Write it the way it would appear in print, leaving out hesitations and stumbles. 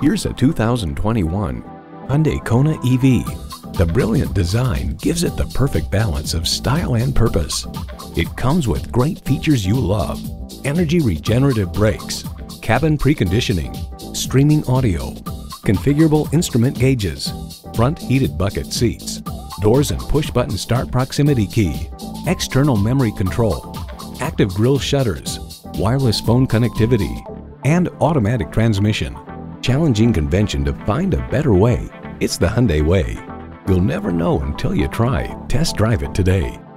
Here's a 2021 Hyundai Kona EV. The brilliant design gives it the perfect balance of style and purpose. It comes with great features you love: energy regenerative brakes, cabin preconditioning, streaming audio, configurable instrument gauges, front heated bucket seats, doors and push-button start proximity key, external memory control, active grille shutters, wireless phone connectivity, and automatic transmission. Challenging convention to find a better way. It's the Hyundai way. You'll never know until you try. Test drive it today.